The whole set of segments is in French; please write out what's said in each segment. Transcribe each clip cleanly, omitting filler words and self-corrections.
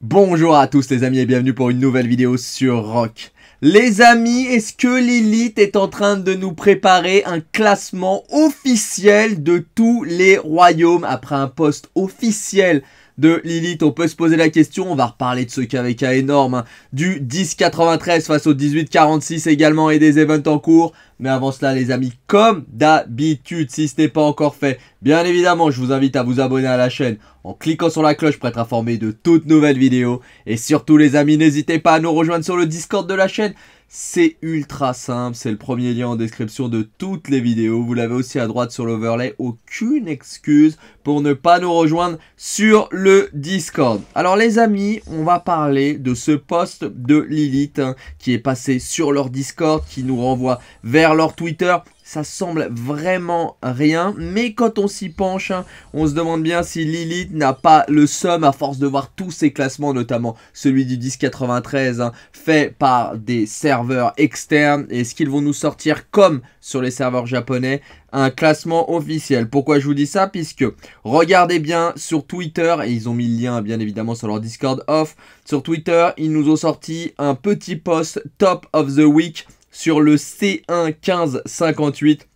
Bonjour à tous les amis et bienvenue pour une nouvelle vidéo sur ROK. Les amis, est-ce que Lilith est en train de nous préparer un classement officiel de tous les royaumes? Après un poste officiel de Lilith, on peut se poser la question. On va reparler de ce KVK énorme, hein, du 10,93 face au 18,46 également et des events en cours. Mais avant cela les amis, comme d'habitude, si ce n'est pas encore fait, bien évidemment je vous invite à vous abonner à la chaîne en cliquant sur la cloche pour être informé de toutes nouvelles vidéos. Et surtout les amis, n'hésitez pas à nous rejoindre sur le Discord de la chaîne. C'est ultra simple, c'est le premier lien en description de toutes les vidéos. Vous l'avez aussi à droite sur l'overlay, aucune excuse pour ne pas nous rejoindre sur le Discord. Alors les amis, on va parler de ce post de Lilith hein, qui est passé sur leur Discord, qui nous renvoie vers leur Twitter. Ça semble vraiment rien, mais quand on s'y penche, hein, on se demande bien si Lilith n'a pas le seum à force de voir tous ses classements, notamment celui du 10,93 hein, fait par des serveurs externes. Est-ce qu'ils vont nous sortir, comme sur les serveurs japonais, un classement officiel? Pourquoi je vous dis ça? Puisque regardez bien sur Twitter, et ils ont mis le lien bien évidemment sur leur Discord off, sur Twitter, ils nous ont sorti un petit post Top of the Week sur le C1 1558,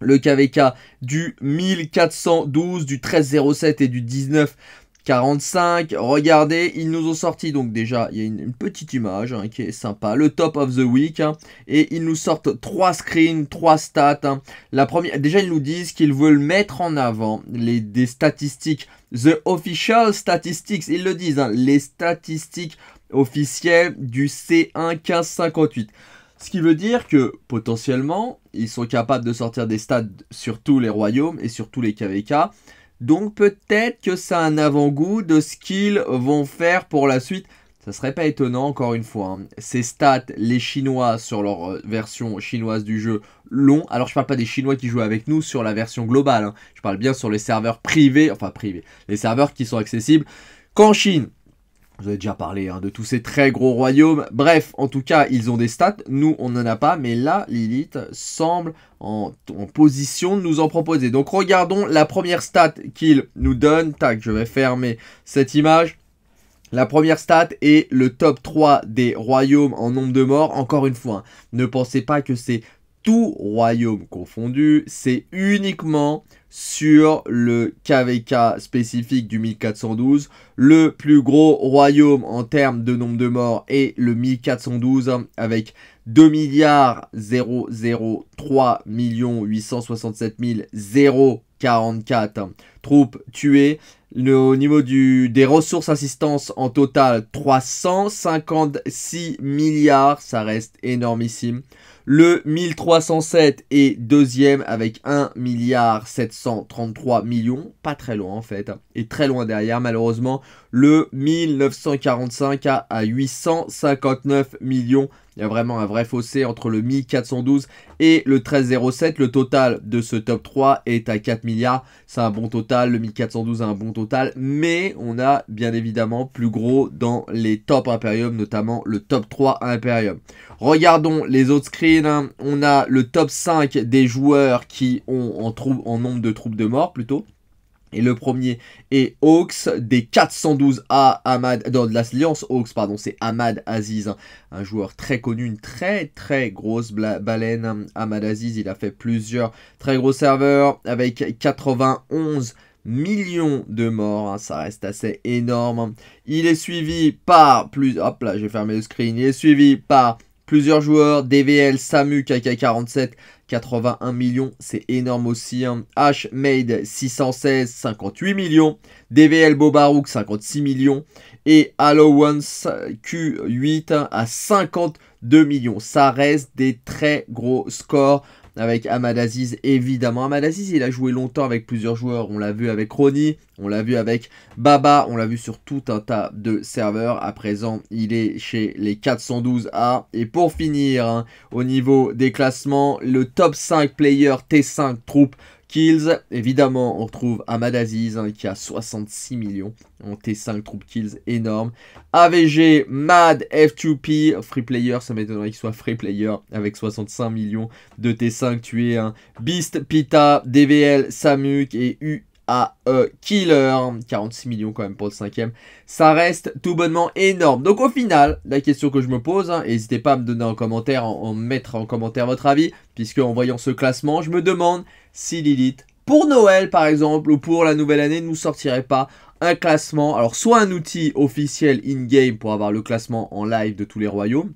le KVK du 1412, du 1307 et du 1945. Regardez, ils nous ont sorti, donc déjà il y a une petite image hein, qui est sympa, le top of the week hein, et ils nous sortent 3 screens, 3 stats hein. La première, déjà ils nous disent qu'ils veulent mettre en avant des statistiques, the official statistics, ils le disent hein, les statistiques officielles du C1 1558. Ce qui veut dire que, potentiellement, ils sont capables de sortir des stats sur tous les royaumes et sur tous les KVK. Donc, peut-être que ça a un avant-goût de ce qu'ils vont faire pour la suite. Ça serait pas étonnant, encore une fois. Hein. Ces stats, les Chinois, sur leur version chinoise du jeu, l'ont. Alors, je parle pas des Chinois qui jouent avec nous sur la version globale. Hein. Je parle bien sur les serveurs privés, enfin privés, les serveurs qui sont accessibles qu'en Chine. Vous avez déjà parlé hein, de tous ces très gros royaumes. Bref, en tout cas, ils ont des stats. Nous, on n'en a pas. Mais là, Lilith semble en position de nous en proposer. Donc, regardons la première stat qu'il nous donne. Tac, je vais fermer cette image. La première stat est le top 3 des royaumes en nombre de morts. Encore une fois, hein, ne pensez pas que c'est tout royaume confondu. C'est uniquement sur le KVK spécifique du 1412, le plus gros royaume en termes de nombre de morts est le 1412 avec 2 003 867 044 troupes tuées. Au niveau des ressources assistance en total, 356 milliards, ça reste énormissime. Le 1307 est deuxième avec 1,733 milliard, pas très loin en fait, et très loin derrière malheureusement le 1945 à 859 millions. Il y a vraiment un vrai fossé entre le 1412 et le 1307. Le total de ce top 3 est à 4 milliards. C'est un bon total. Le 1412 a un bon total. Mais on a bien évidemment plus gros dans les top Imperium, notamment le top 3 Imperium. Regardons les autres screens. Hein. On a le top 5 des joueurs qui ont en nombre de troupes de morts plutôt. Et le premier est Hawks, des 412A, de l'Alliance Hawks, pardon, c'est Ahmad Aziz, hein, un joueur très connu, une très très grosse baleine. Hein. Ahmad Aziz, il a fait plusieurs très gros serveurs avec 91 millions de morts, hein, ça reste assez énorme. Il est suivi par hop là, j'ai fermé le screen, il est suivi par plusieurs joueurs, DVL, Samu, KK47, 81 millions, c'est énorme aussi. Hein. H-Made 616, 58 millions. DVL Bobarouk, 56 millions. Et Allowance Q8 à 52 millions. Ça reste des très gros scores avec Ahmad Aziz, évidemment. Ahmad Aziz, il a joué longtemps avec plusieurs joueurs. On l'a vu avec Ronnie, on l'a vu avec Baba, on l'a vu sur tout un tas de serveurs. À présent, il est chez les 412A. Et pour finir, hein, au niveau des classements, le top 5 player T5 troupe kills. Évidemment, on retrouve Ahmad Aziz hein, qui a 66 millions en T5 troop kills, énorme. AVG, Mad, F2P, free player, ça m'étonnerait qu'il soit free player avec 65 millions de T5 tués. Hein. Beast, Pita, DVL, Samuk et U. Killer, 46 millions quand même pour le cinquième, ça reste tout bonnement énorme. Donc au final, la question que je me pose, n'hésitez pas à me donner en commentaire, mettre en commentaire votre avis, puisque en voyant ce classement, je me demande si Lilith, pour Noël par exemple, ou pour la nouvelle année, ne nous sortirait pas un classement, alors soit un outil officiel in-game pour avoir le classement en live de tous les royaumes,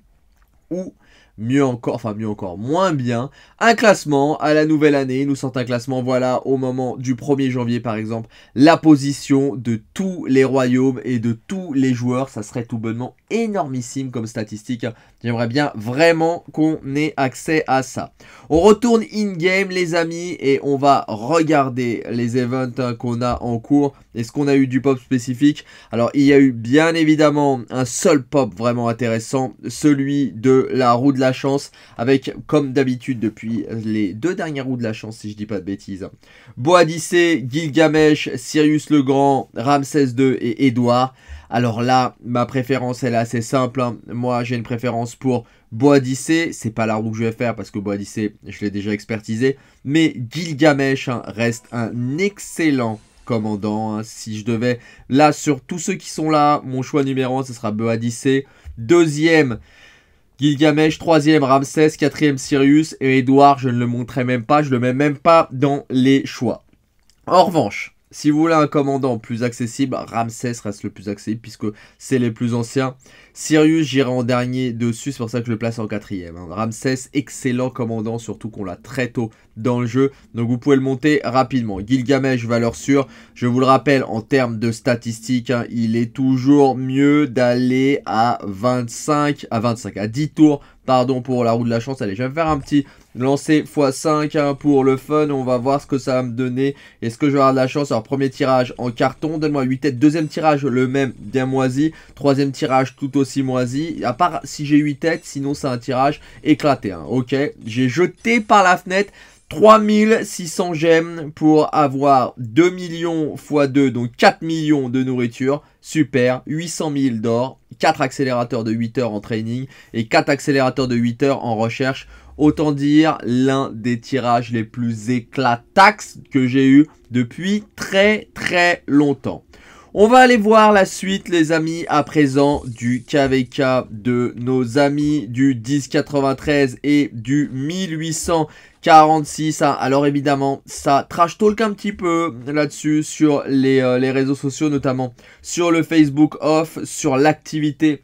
ou... mieux encore, enfin mieux encore, moins bien, un classement à la nouvelle année, nous sortent un classement, voilà, au moment du 1er janvier par exemple, la position de tous les royaumes et de tous les joueurs, ça serait tout bonnement énormissime comme statistique, j'aimerais bien vraiment qu'on ait accès à ça. On retourne in-game les amis et on va regarder les events qu'on a en cours. Est-ce qu'on a eu du pop spécifique? Alors il y a eu bien évidemment un seul pop vraiment intéressant, celui de la roue de la chance, avec comme d'habitude depuis les deux dernières roues de la chance si je dis pas de bêtises, Boudica, Gilgamesh, Sirius le Grand, Ramsès II et Edouard. Alors là ma préférence elle est assez simple, moi j'ai une préférence pour Boudica, c'est pas la roue que je vais faire parce que Boudica je l'ai déjà expertisé, mais Gilgamesh reste un excellent commandant. Si je devais, là sur tous ceux qui sont là, mon choix numéro 1 ce sera Boudica, deuxième Gilgamesh, 3e Ramsès, 4e Sirius et Edouard, je ne le montrerai même pas, je le mets même pas dans les choix. En revanche, si vous voulez un commandant plus accessible, Ramsès reste le plus accessible puisque c'est les plus anciens. Sirius, j'irai en dernier dessus, c'est pour ça que je le place en 4e. Ramsès, excellent commandant, surtout qu'on l'a très tôt dans le jeu, donc vous pouvez le monter rapidement. Gilgamesh, valeur sûre, je vous le rappelle, en termes de statistiques, il est toujours mieux d'aller à 10 tours, pardon, pour la roue de la chance. Allez, je vais me faire un petit lancer x5 pour le fun, on va voir ce que ça va me donner, est-ce que je vais avoir de la chance. Alors premier tirage en carton, donne-moi 8 têtes, deuxième tirage le même, bien moisi, troisième tirage tout aussi moisi, à part si j'ai 8 têtes, sinon c'est un tirage éclaté, ok, j'ai jeté par la fenêtre, 3600 gemmes pour avoir 2 millions x 2, donc 4 millions de nourriture, super, 800 000 d'or, 4 accélérateurs de 8 heures en training et 4 accélérateurs de 8 heures en recherche. Autant dire l'un des tirages les plus éclataxes que j'ai eu depuis très très longtemps. On va aller voir la suite les amis à présent du KVK de nos amis du 1093 et du 1846. Alors évidemment ça trash talk un petit peu là-dessus sur les réseaux sociaux, notamment sur le Facebook off, sur l'activité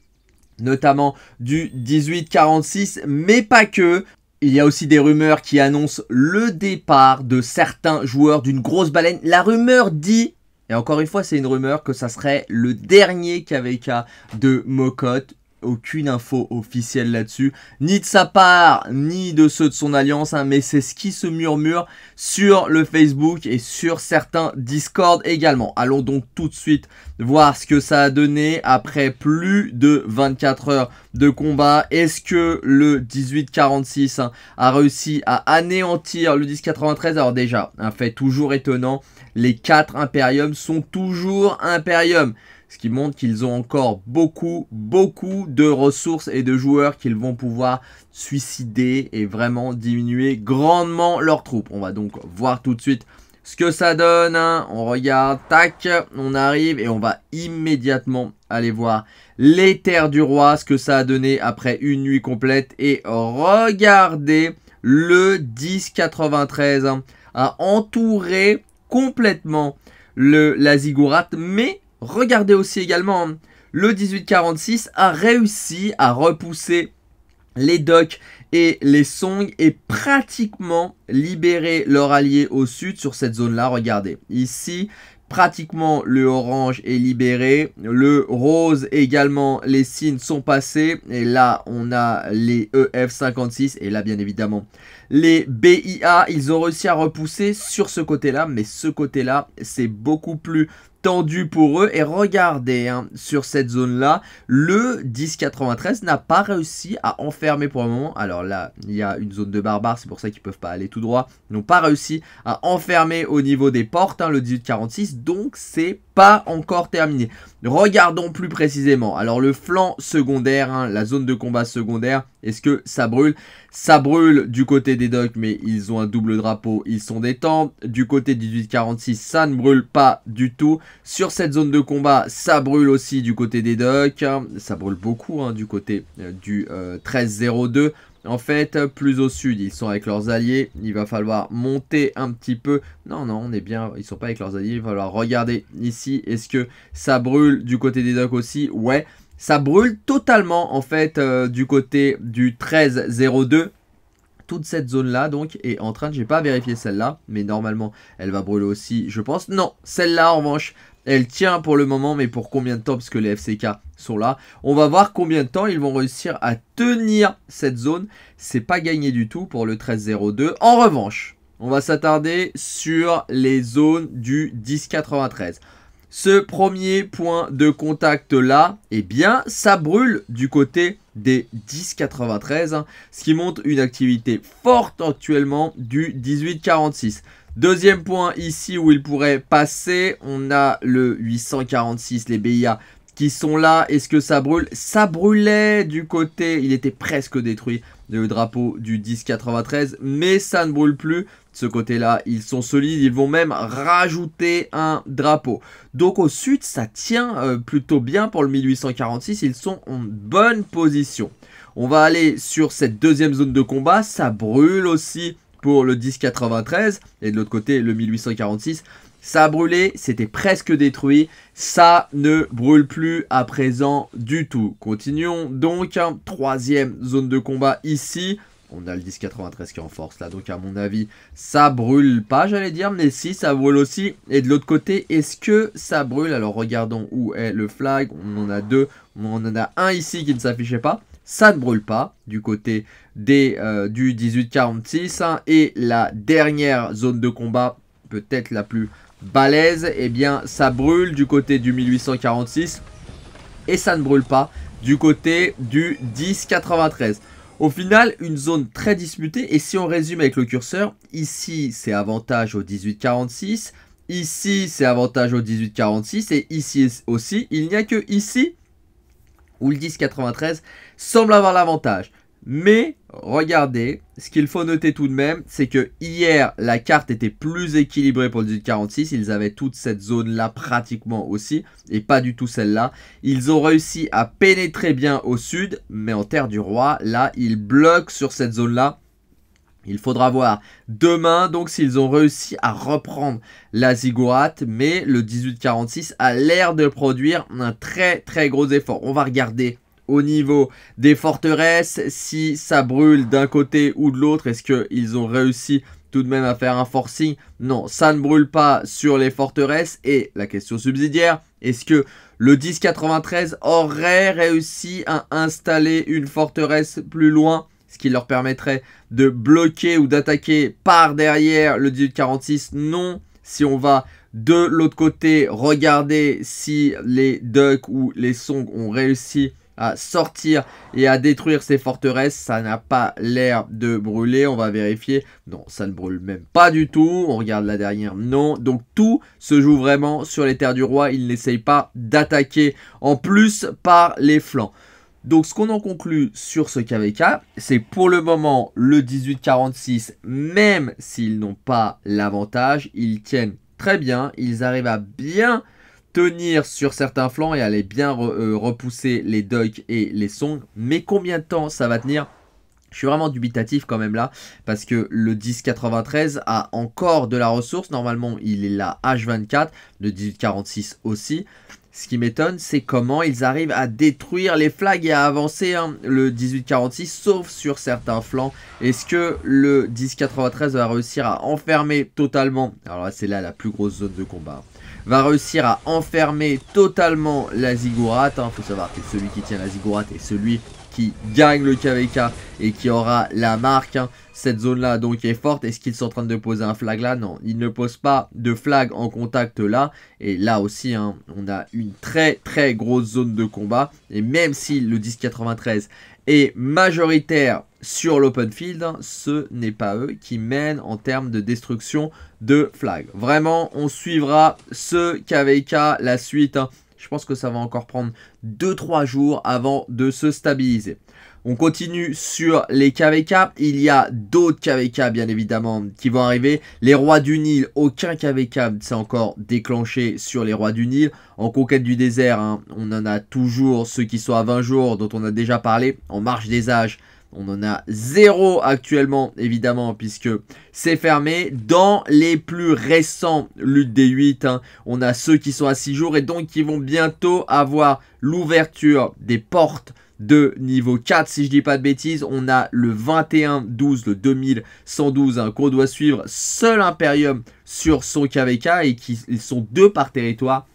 notamment du 1846, mais pas que. Il y a aussi des rumeurs qui annoncent le départ de certains joueurs d'une grosse baleine. La rumeur dit, et encore une fois c'est une rumeur, que ça serait le dernier KVK de Mokot. Aucune info officielle là-dessus, ni de sa part, ni de ceux de son alliance, mais c'est ce qui se murmure sur le Facebook et sur certains Discord également. Allons donc tout de suite voir ce que ça a donné après plus de 24 heures de combat. Est-ce que le 1846 a réussi à anéantir le 1093? Alors déjà, un fait toujours étonnant, les 4 Impériums sont toujours Impériums. Ce qui montre qu'ils ont encore beaucoup de ressources et de joueurs qu'ils vont pouvoir suicider et vraiment diminuer grandement leurs troupes. On va donc voir tout de suite ce que ça donne. On regarde, tac, on arrive et on va immédiatement aller voir les terres du roi, ce que ça a donné après une nuit complète. Et regardez, le 1093 a entouré complètement la ziggurat, mais... regardez aussi également, le 1846 a réussi à repousser les Docks et les Song et pratiquement libérer leur allié au sud sur cette zone-là. Regardez, ici, pratiquement le orange est libéré, le rose également, les signes sont passés. Et là, on a les EF56 et là, bien évidemment, les BIA. Ils ont réussi à repousser sur ce côté-là, mais ce côté-là, c'est beaucoup plus tendu pour eux. Et regardez, hein, sur cette zone-là, le 1093 n'a pas réussi à enfermer pour le moment. Alors là, il y a une zone de barbares, c'est pour ça qu'ils ne peuvent pas aller tout droit. Ils n'ont pas réussi à enfermer au niveau des portes, hein, le 1846. Donc, c'est pas encore terminé. Regardons plus précisément. Alors, le flanc secondaire, hein, la zone de combat secondaire, est-ce que ça brûle? Ça brûle du côté des docks, mais ils ont un double drapeau, ils sont des temps. Du côté du 1846, ça ne brûle pas du tout. Sur cette zone de combat, ça brûle aussi du côté des docks. Hein, ça brûle beaucoup, hein, du côté du 1302. En fait, plus au sud, ils sont avec leurs alliés. Il va falloir monter un petit peu. Non, non, on est bien. Ils sont pas avec leurs alliés. Il va falloir regarder ici. Est-ce que ça brûle du côté des docks aussi? Ouais, ça brûle totalement en fait du côté du 1302. Toute cette zone-là, donc, est en train de... J'ai pas vérifié celle-là, mais normalement, elle va brûler aussi, je pense. Non, celle-là, en revanche, elle tient pour le moment, mais pour combien de temps? Parce que les FCK sont là. On va voir combien de temps ils vont réussir à tenir cette zone. C'est pas gagné du tout pour le 1302. En revanche, on va s'attarder sur les zones du 1093. Ce premier point de contact là, eh bien, ça brûle du côté des 1093, hein, ce qui montre une activité forte actuellement du 1846. Deuxième point ici où il pourrait passer, on a le 846, les BIA qui sont là. Est-ce que ça brûle? Ça brûlait du côté, il était presque détruit, le drapeau du 1093, mais ça ne brûle plus. De ce côté-là, ils sont solides, ils vont même rajouter un drapeau. Donc au sud, ça tient plutôt bien pour le 1846, ils sont en bonne position. On va aller sur cette deuxième zone de combat, ça brûle aussi pour le 1093, et de l'autre côté, le 1846, ça a brûlé, c'était presque détruit, ça ne brûle plus à présent du tout. Continuons donc, hein, troisième zone de combat ici. On a le 1093 qui est en force là, donc à mon avis, ça brûle pas, j'allais dire, mais si, ça brûle aussi. Et de l'autre côté, est-ce que ça brûle? Alors regardons où est le flag, on en a deux, on en a un ici qui ne s'affichait pas. Ça ne brûle pas du côté des, du 1846, hein. Et la dernière zone de combat, peut-être la plus balèze, eh bien ça brûle du côté du 1846 et ça ne brûle pas du côté du 1093. Au final, une zone très disputée, et si on résume avec le curseur, ici c'est avantage au 1846, ici c'est avantage au 1846, et ici aussi, il n'y a que ici où le 1093 semble avoir l'avantage. Mais regardez, ce qu'il faut noter tout de même, c'est que hier, la carte était plus équilibrée pour le 1846. Ils avaient toute cette zone-là pratiquement aussi, et pas du tout celle-là. Ils ont réussi à pénétrer bien au sud, mais en terre du roi, là, ils bloquent sur cette zone-là. Il faudra voir demain, donc, s'ils ont réussi à reprendre la ziggourate, mais le 1846 a l'air de produire un très, très gros effort. On va regarder au niveau des forteresses, si ça brûle d'un côté ou de l'autre. Est-ce qu'ils ont réussi tout de même à faire un forcing? Non, ça ne brûle pas sur les forteresses. Et la question subsidiaire, est-ce que le 1093 aurait réussi à installer une forteresse plus loin? Ce qui leur permettrait de bloquer ou d'attaquer par derrière le 1846. Non, si on va de l'autre côté, regardez si les Ducks ou les Song ont réussi à sortir et à détruire ces forteresses. Ça n'a pas l'air de brûler. On va vérifier. Non, ça ne brûle même pas du tout. On regarde la dernière. Non. Donc tout se joue vraiment sur les terres du roi. Ils n'essayent pas d'attaquer en plus par les flancs. Donc ce qu'on en conclut sur ce KVK, c'est pour le moment le 1846, même s'ils n'ont pas l'avantage, ils tiennent très bien, ils arrivent à bien tenir sur certains flancs et à les bien repousser les Docks et les Song. Mais combien de temps ça va tenir? Je suis vraiment dubitatif quand même là, parce que le 1093 a encore de la ressource, normalement il est là H24, le 1846 aussi. Ce qui m'étonne, c'est comment ils arrivent à détruire les flags et à avancer, hein, le 1846, sauf sur certains flancs. Est-ce que le 1093 va réussir à enfermer totalement? Alors là, c'est là la plus grosse zone de combat. va réussir à enfermer totalement la ziggourate. Il faut savoir que celui qui tient la ziggourate est celui qui gagne le KVK et qui aura la marque. Cette zone là donc est forte. Est-ce qu'ils sont en train de poser un flag là? Non, ils ne posent pas de flag en contact là. Et là aussi hein, on a une très très grosse zone de combat. Et même si le 1093 est majoritaire sur l'open field, ce n'est pas eux qui mènent en termes de destruction de flag. Vraiment on suivra ce KVK, la suite hein. Je pense que ça va encore prendre 2-3 jours avant de se stabiliser. On continue sur les KVK. Il y a d'autres KVK bien évidemment qui vont arriver. Les Rois du Nil, aucun KVK s'est encore déclenché sur les Rois du Nil. En Conquête du désert, hein, on en a toujours ceux qui sont à 20 jours dont on a déjà parlé. En Marche des âges, on en a 0 actuellement évidemment puisque c'est fermé. Dans les plus récents Luttes des 8, hein, on a ceux qui sont à 6 jours et donc qui vont bientôt avoir l'ouverture des portes de niveau 4 si je dis pas de bêtises. On a le 21-12, le 2112 hein, qu'on doit suivre. Seul Imperium sur son KVK et ils sont 2 par territoire.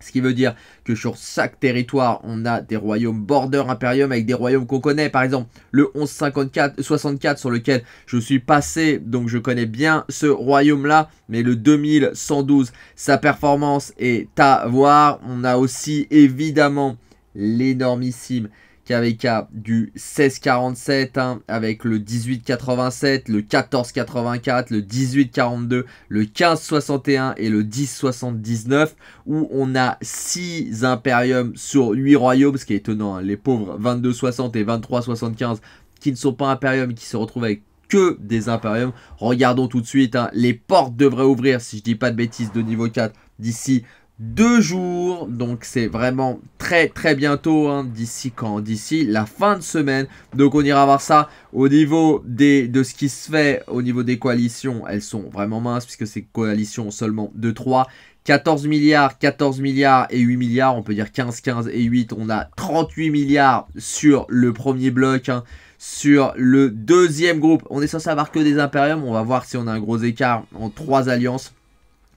Ce qui veut dire que sur chaque territoire, on a des royaumes border Imperium avec des royaumes qu'on connaît. Par exemple, le 1164 sur lequel je suis passé, donc je connais bien ce royaume-là. Mais le 2112, sa performance est à voir. On a aussi évidemment l'énormissime KVK du 1647 hein, avec le 1887, le 1484, le 1842, le 1561 et le 1079 où on a 6 impériums sur 8 royaumes, ce qui est étonnant, hein, les pauvres 2260 et 2375 qui ne sont pas impériums et qui se retrouvent avec que des impériums. Regardons tout de suite, hein, les portes devraient ouvrir si je dis pas de bêtises de niveau 4 d'ici 2 jours, donc c'est vraiment très très bientôt, hein, d'ici quand? D'ici la fin de semaine. Donc on ira voir ça au niveau de ce qui se fait au niveau des coalitions. Elles sont vraiment minces puisque ces coalitions seulement de 3. 14 milliards, 14 milliards et 8 milliards, on peut dire 15, 15 et 8. On a 38 milliards sur le premier bloc, hein. Sur le deuxième groupe, on est censé avoir que des impériums, on va voir si on a un gros écart en 3 alliances.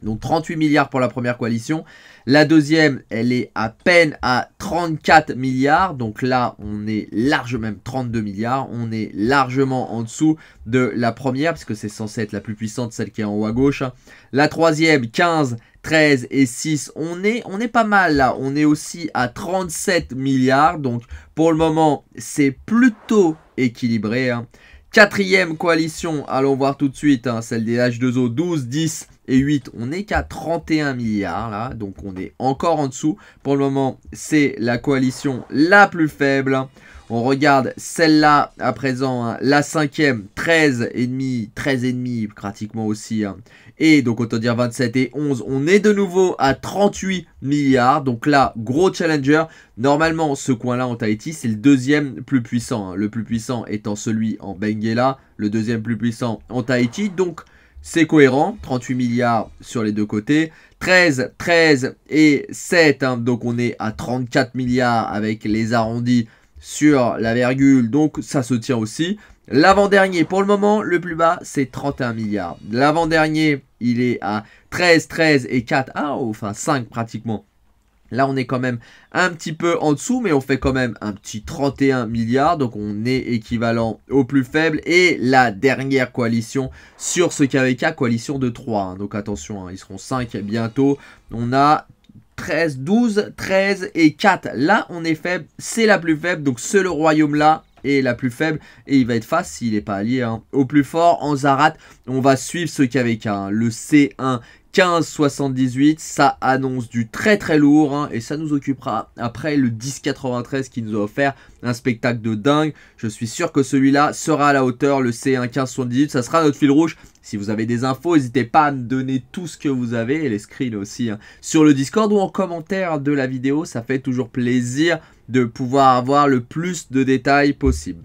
Donc 38 milliards pour la première coalition. La deuxième, elle est à peine à 34 milliards. Donc là, on est largement, même 32 milliards. On est largement en dessous de la première, parce que c'est censé être la plus puissante, celle qui est en haut à gauche. La troisième, 15, 13 et 6. On est pas mal là. On est aussi à 37 milliards. Donc pour le moment, c'est plutôt équilibré, hein. Quatrième coalition, allons voir tout de suite, hein, celle des H2O, 12, 10 et 8, on n'est qu'à 31 milliards là, donc on est encore en dessous. Pour le moment, c'est la coalition la plus faible. On regarde celle-là à présent, hein, la cinquième, 13,5, 13,5 pratiquement aussi. Hein. Et donc autant dire 27 et 11, on est de nouveau à 38 milliards. Donc là, gros challenger. Normalement, ce coin-là en Tahiti, c'est le deuxième plus puissant. Hein. Le plus puissant étant celui en Benguela, le deuxième plus puissant en Tahiti. Donc c'est cohérent, 38 milliards sur les deux côtés. 13, 13 et 7, hein, donc on est à 34 milliards avec les arrondis sur la virgule, donc ça se tient aussi. L'avant-dernier, pour le moment, le plus bas, c'est 31 milliards. L'avant-dernier, il est à 13, 13 et 4, ah, enfin 5 pratiquement. Là, on est quand même un petit peu en dessous, mais on fait quand même un petit 31 milliards. Donc, on est équivalent au plus faible. Et la dernière coalition sur ce KVK, coalition de 3. Hein. Donc, attention, hein, ils seront 5 bientôt. On a 13, 12, 13 et 4. Là, on est faible. C'est la plus faible. Donc, ce royaume-là est la plus faible. Et il va être face s'il n'est pas allié, hein, au plus fort. En Zarat, on va suivre ce KVK, hein, le C1. 1578, ça annonce du très très lourd, hein, et ça nous occupera après le 1093 qui nous a offert un spectacle de dingue. Je suis sûr que celui-là sera à la hauteur, le C1 1578, ça sera notre fil rouge. Si vous avez des infos, n'hésitez pas à me donner tout ce que vous avez, et les screens aussi, hein, sur le Discord ou en commentaire de la vidéo, ça fait toujours plaisir de pouvoir avoir le plus de détails possible.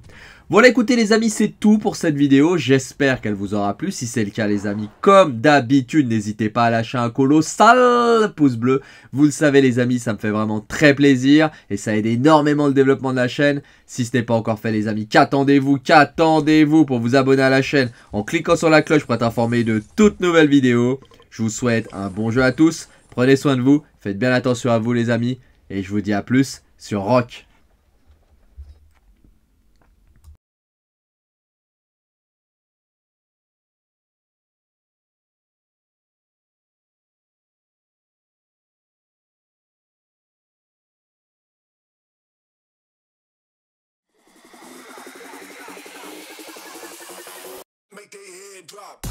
Voilà, écoutez les amis, c'est tout pour cette vidéo, j'espère qu'elle vous aura plu. Si c'est le cas les amis, comme d'habitude, n'hésitez pas à lâcher un colossal pouce bleu. Vous le savez les amis, ça me fait vraiment très plaisir et ça aide énormément le développement de la chaîne. Si ce n'est pas encore fait les amis, qu'attendez-vous pour vous abonner à la chaîne en cliquant sur la cloche pour être informé de toutes nouvelles vidéos. Je vous souhaite un bon jeu à tous, Prenez soin de vous, faites bien attention à vous les amis, et je vous dis à plus sur ROK. Drop.